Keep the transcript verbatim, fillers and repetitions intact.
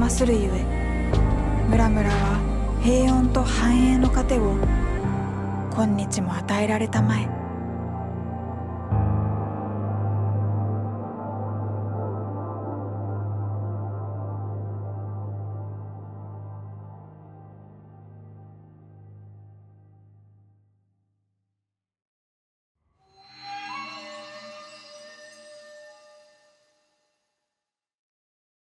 まするゆえ、村々は平穏と繁栄の糧を今日も与えられたまえ。